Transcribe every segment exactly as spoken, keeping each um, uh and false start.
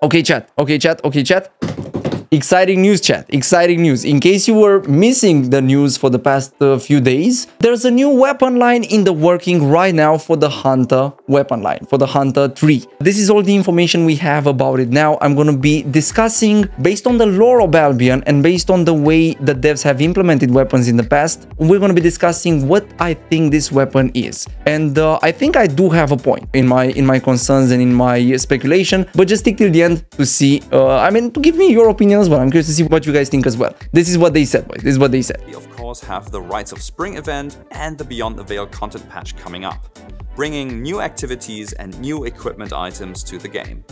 Okay, chat. Okay, chat. Okay, chat. Exciting news, chat. Exciting news. In case you were missing the news for the past uh, few days, there's a new weapon line in the working right now for the Hunter weapon line, for the Hunter Tree. This is all the information we have about it now. I'm going to be discussing, based on the lore of Albion and based on the way the devs have implemented weapons in the past, we're going to be discussing what I think this weapon is. And uh, I think I do have a point in my in my concerns and in my speculation, but just stick till the end to see, uh, I mean, to give me your opinion as well. I'm curious to see what you guys think as well. This is what they said, boys. This is what they said. We, of course, have the Rites of Spring event and the Beyond the Veil content patch coming up, bringing new activities and new equipment items to the game.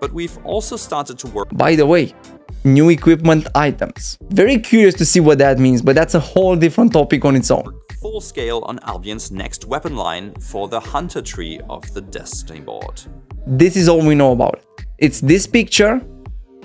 But we've also started to work... By the way, new equipment items. Very curious to see what that means, but that's a whole different topic on its own. Full scale on Albion's next weapon line for the Hunter Tree of the Destiny board. This is all we know about it. It's this picture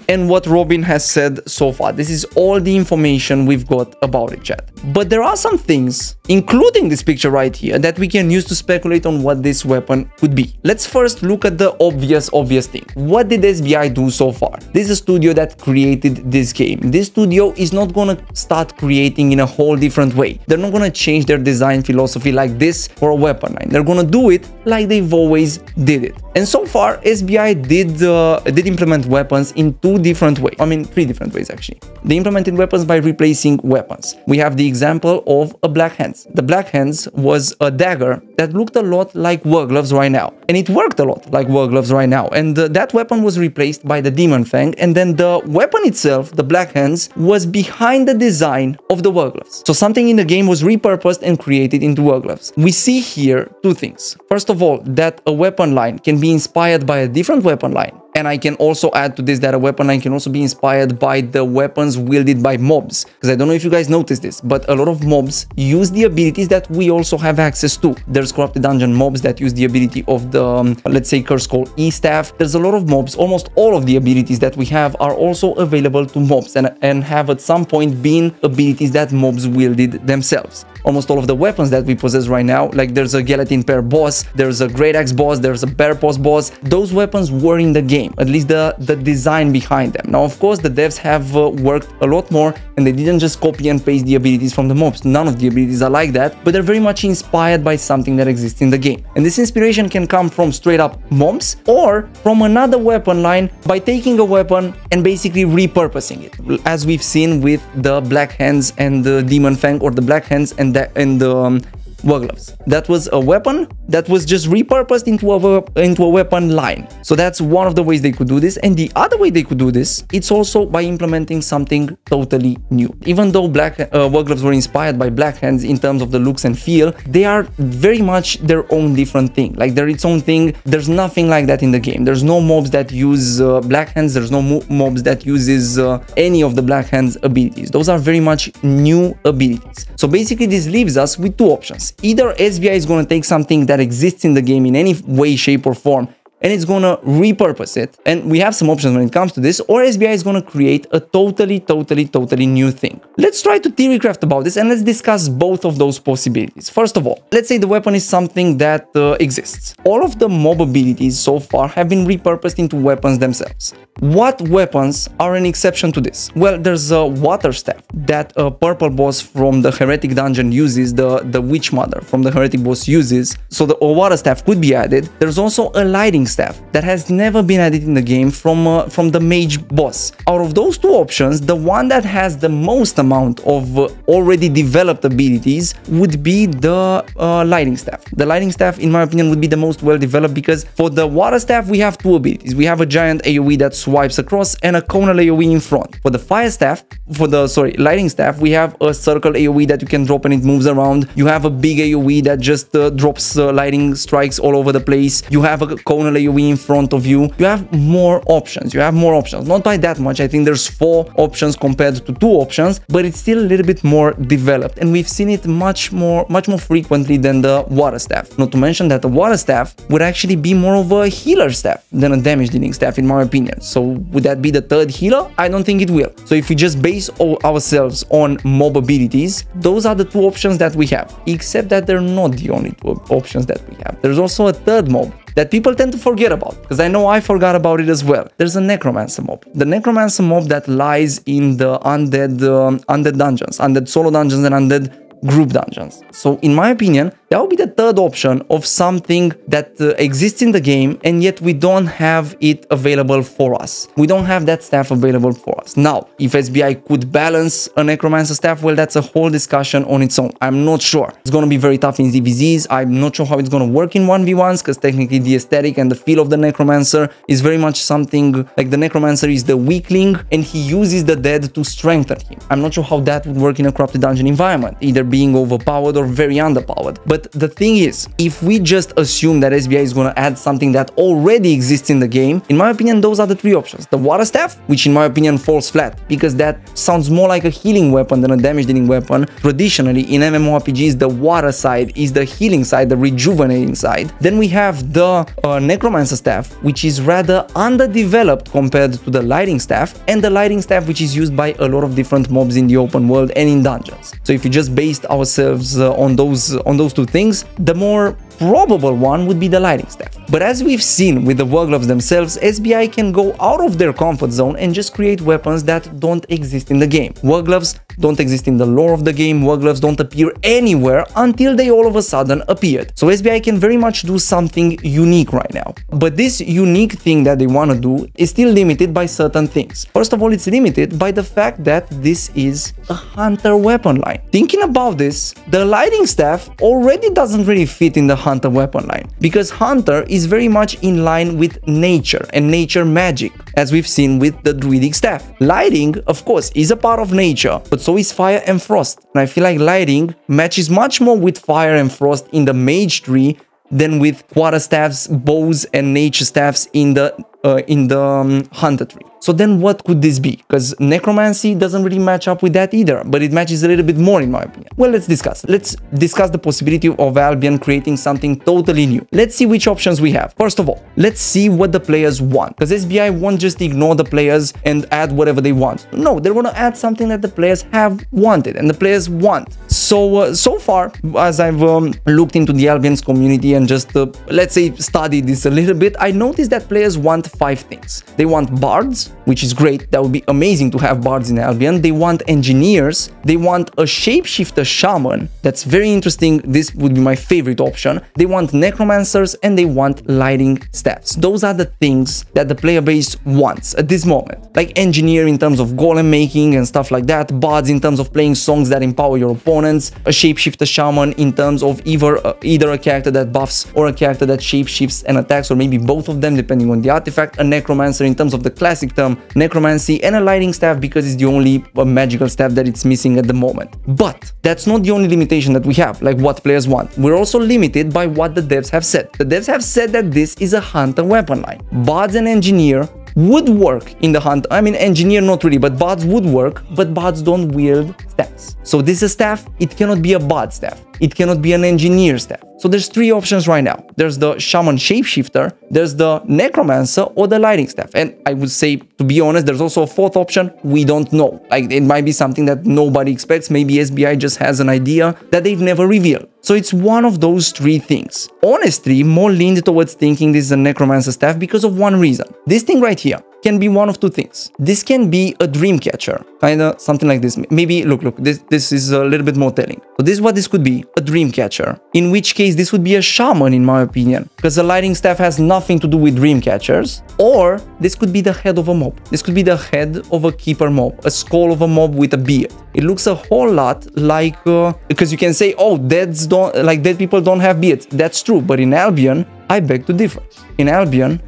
and what Robin has said so far. This is all the information we've got about it, chat. But there are some things, including this picture right here, that we can use to speculate on what this weapon could be. Let's first look at the obvious, obvious thing. What did S B I do so far? This is a studio that created this game. This studio is not gonna start creating in a whole different way. They're not gonna change their design philosophy like this for a weapon line. They're gonna do it like they've always did it. And so far, S B I did, uh, did implement weapons in two different ways. I mean, three different ways, actually. They implemented weapons by replacing weapons. We have the example of a Black Hands. The Black Hands was a dagger that looked a lot like War Gloves right now. And it worked a lot like War Gloves right now. And uh, that weapon was replaced by the Demon Fang. And then the weapon itself, the Black Hands, was behind the design of the War Gloves. So something in the game was repurposed and created into War Gloves. We see here two things. First of all, that a weapon line can be inspired by a different weapon line. And I can also add to this that a weapon line can also be inspired by the weapons wielded by mobs. Because I don't know if you guys noticed this, but a lot of mobs use the abilities that we also have access to. There's Corrupted Dungeon mobs that use the ability of the, um, let's say, Curse Call E-Staff. There's a lot of mobs. Almost all of the abilities that we have are also available to mobs and, and have at some point been abilities that mobs wielded themselves. Almost all of the weapons that we possess right now, like there's a Guillotine Pair boss, there's a Great Axe boss, there's a Bear Paws boss, those weapons were in the game, at least the, the design behind them. Now, of course, the devs have uh, worked a lot more and they didn't just copy and paste the abilities from the mobs. None of the abilities are like that, but they're very much inspired by something that exists in the game. And this inspiration can come from straight up mobs or from another weapon line by taking a weapon and basically repurposing it, as we've seen with the Black Hands and the Demon Fang, or the Black Hands and that and the um, War Gloves. That was a weapon that was just repurposed into a, into a weapon line. So that's one of the ways they could do this. And the other way they could do this, it's also by implementing something totally new. Even though Black uh, War Gloves were inspired by Black Hands in terms of the looks and feel, they are very much their own different thing. Like they're its own thing. There's nothing like that in the game. There's no mobs that use uh, Black Hands. There's no mo mobs that uses uh, any of the Black Hands abilities. Those are very much new abilities. So basically this leaves us with two options. Either S B I is going to take something that exists in the game in any way, shape or form and it's going to repurpose it, and we have some options when it comes to this, or S B I is going to create a totally, totally, totally new thing. Let's try to theorycraft about this and let's discuss both of those possibilities. First of all, let's say the weapon is something that uh, exists. All of the mob abilities so far have been repurposed into weapons themselves. What weapons are an exception to this? Well, there's a water staff that a purple boss from the Heretic Dungeon uses, the, the Witch Mother from the Heretic boss uses, so the water staff could be added. There's also a lighting staff that has never been added in the game from, uh, from the mage boss. Out of those two options, the one that has the most amount of uh, already developed abilities would be the uh, lighting staff. The lighting staff, in my opinion, would be the most well developed, because for the water staff, we have two abilities. We have a giant A O E that's swipes across and a conal A O E in front. For the fire staff, for the sorry lighting staff, we have a circle A O E that you can drop and it moves around. You have a big A O E that just uh, drops uh, lightning strikes all over the place. You have a conal A O E in front of you. You have more options. You have more options, not by that much. I think there's four options compared to two options, but it's still a little bit more developed, and we've seen it much more, much more frequently than the water staff. Not to mention that the water staff would actually be more of a healer staff than a damage dealing staff, in my opinion. So would that be the third healer? I don't think it will. So if we just base all ourselves on mob abilities, those are the two options that we have, except that they're not the only two options that we have. There's also a third mob that people tend to forget about, because I know I forgot about it as well. There's a necromancer mob. The necromancer mob that lies in the undead, um, undead dungeons, undead solo dungeons and undead group dungeons. So in my opinion, that would be the third option of something that uh, exists in the game and yet we don't have it available for us. We don't have that staff available for us. Now, if S B I could balance a necromancer staff, well, that's a whole discussion on its own. I'm not sure. It's going to be very tough in D B Zs. I'm not sure how it's going to work in one v ones, because technically the aesthetic and the feel of the necromancer is very much something like the necromancer is the weakling and he uses the dead to strengthen him. I'm not sure how that would work in a corrupted dungeon environment, either being overpowered or very underpowered. But the thing is, if we just assume that S B I is going to add something that already exists in the game, in my opinion, those are the three options. The water staff, which in my opinion falls flat, because that sounds more like a healing weapon than a damage dealing weapon. Traditionally, in MMORPGs, the water side is the healing side, the rejuvenating side. Then we have the uh, necromancer staff, which is rather underdeveloped compared to the lighting staff, and the lighting staff, which is used by a lot of different mobs in the open world and in dungeons. So if you just based ourselves uh, on those, on those two things, the more probable one would be the lighting staff. But as we've seen with the War Gloves themselves, S B I can go out of their comfort zone and just create weapons that don't exist in the game. War Gloves don't exist in the lore of the game. War Gloves don't appear anywhere until they all of a sudden appeared. So S B I can very much do something unique right now. But this unique thing that they want to do is still limited by certain things. First of all, it's limited by the fact that this is a hunter weapon line. Thinking about this, the lighting staff already doesn't really fit in the hunter weapon line, because hunter is very much in line with nature and nature magic, as we've seen with the druidic staff. Lighting, of course, is a part of nature, but so is fire and frost, and I feel like lighting matches much more with fire and frost in the mage tree than with quarter staffs, bows and nature staffs in the uh, in the um, hunter tree. So then what could this be? Because necromancy doesn't really match up with that either, but it matches a little bit more in my opinion. Well, let's discuss. Let's discuss the possibility of Albion creating something totally new. Let's see which options we have. First of all, let's see what the players want, because S B I won't just ignore the players and add whatever they want. No, they're going to add something that the players have wanted and the players want. So, uh, so far, as I've um, looked into the Albion's community and just, uh, let's say, studied this a little bit, I noticed that players want five things. They want bards, which is great. That would be amazing to have bards in Albion. They want engineers. They want a shapeshifter shaman. That's very interesting. This would be my favorite option. They want necromancers and they want lighting staffs. Those are the things that the player base wants at this moment. Like engineer in terms of golem making and stuff like that. Bards in terms of playing songs that empower your opponents. A shapeshifter shaman in terms of either, uh, either a character that buffs or a character that shapeshifts and attacks, or maybe both of them depending on the artifact. A necromancer in terms of the classic term necromancy, and a lighting staff because it's the only uh, magical staff that it's missing at the moment. But that's not the only limitation that we have, like what players want. We're also limited by what the devs have said. The devs have said that this is a hunter weapon line. Bards and engineer would work in the hunt. I mean, engineer not really, but bards would work, but bards don't wield staffs. So this is a staff, it cannot be a bard staff. It cannot be an engineer staff. So there's three options right now. There's the shaman shapeshifter, there's the necromancer, or the lighting staff. And I would say, to be honest, there's also a fourth option. We don't know. Like, it might be something that nobody expects. Maybe S B I just has an idea that they've never revealed. So it's one of those three things. Honestly, more leaned towards thinking this is a necromancer staff because of one reason. This thing right here can be one of two things. This can be a dream catcher, kind of something like this. Maybe, look, look, this, this is a little bit more telling. So this is what this could be, a dream catcher, in which case this would be a shaman in my opinion, because the lighting staff has nothing to do with dream catchers. Or this could be the head of a mob. This could be the head of a keeper mob, a skull of a mob with a beard. It looks a whole lot like, uh, because you can say, oh, deads don't, like dead people don't have beards. That's true, but in Albion, I beg to differ. In Albion,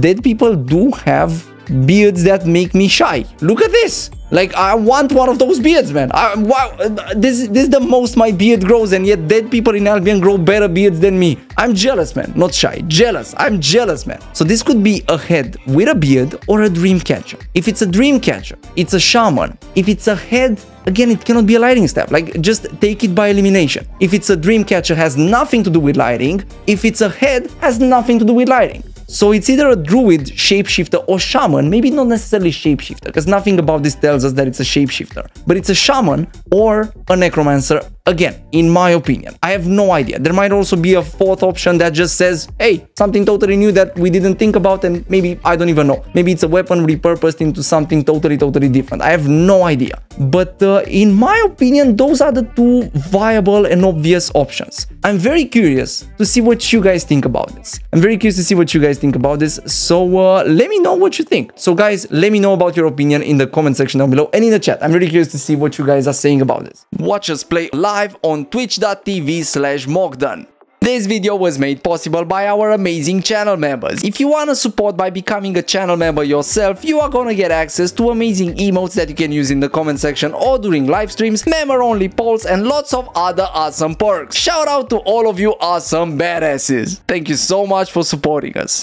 dead people do have beards that make me shy. Look at this. Like, I want one of those beards, man. I, wow, this, this is the most my beard grows, and yet dead people in Albion grow better beards than me. I'm jealous, man. Not shy. Jealous. I'm jealous, man. So this could be a head with a beard or a dream catcher. If it's a dream catcher, it's a shaman. If it's a head, again, it cannot be a lighting staff. Like, just take it by elimination. If it's a dream catcher, has nothing to do with lighting. If it's a head, has nothing to do with lighting. So it's either a druid, shapeshifter, or shaman. Maybe not necessarily shapeshifter, because nothing about this tells us that it's a shapeshifter. But it's a shaman or a necromancer Again, in my opinion, I have no idea. There might also be a fourth option that just says, hey, something totally new that we didn't think about, and maybe, I don't even know, maybe it's a weapon repurposed into something totally, totally different. I have no idea. But uh, in my opinion, those are the two viable and obvious options. I'm very curious to see what you guys think about this. I'm very curious to see what you guys think about this. So uh, let me know what you think. So guys, let me know about your opinion in the comment section down below and in the chat. I'm really curious to see what you guys are saying about this. Watch us play live on twitch dot t v slash Mogdone. This video was made possible by our amazing channel members. If you want to support by becoming a channel member yourself, you are going to get access to amazing emotes that you can use in the comment section or during live streams, member-only polls, and lots of other awesome perks. Shout out to all of you awesome badasses. Thank you so much for supporting us.